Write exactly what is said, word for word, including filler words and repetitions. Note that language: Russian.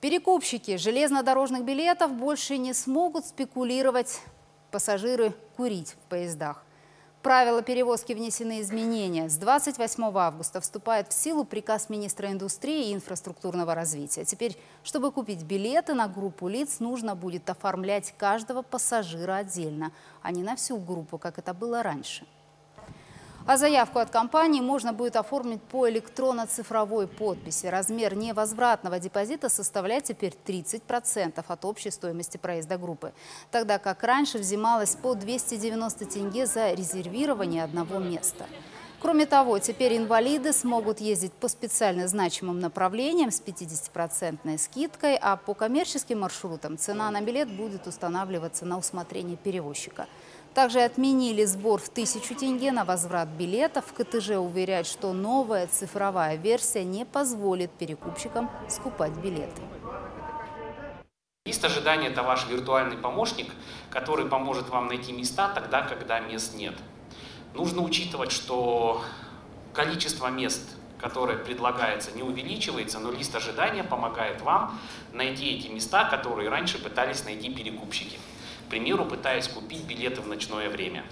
Перекупщики железнодорожных билетов больше не смогут спекулировать, пассажиры курить в поездах. В правила перевозки внесены изменения. С двадцать восьмого августа вступает в силу приказ министра индустрии и инфраструктурного развития. Теперь, чтобы купить билеты на группу лиц, нужно будет оформлять каждого пассажира отдельно, а не на всю группу, как это было раньше. А заявку от компании можно будет оформить по электронно-цифровой подписи. Размер невозвратного депозита составляет теперь тридцать процентов от общей стоимости проезда группы. Тогда как раньше взималось по двести девяносто тенге за резервирование одного места. Кроме того, теперь инвалиды смогут ездить по специально значимым направлениям с пятидесятипроцентной скидкой, а по коммерческим маршрутам цена на билет будет устанавливаться на усмотрение перевозчика. Также отменили сбор в тысячу тенге на возврат билетов. ка тэ жэ уверяет, что новая цифровая версия не позволит перекупщикам скупать билеты. Лист ожидания – это ваш виртуальный помощник, который поможет вам найти места тогда, когда мест нет. Нужно учитывать, что количество мест, которое предлагается, не увеличивается, но лист ожидания помогает вам найти эти места, которые раньше пытались найти перекупщики. К примеру, пытаясь купить билеты в ночное время.